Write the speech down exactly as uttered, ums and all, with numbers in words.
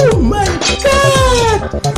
Oh my God!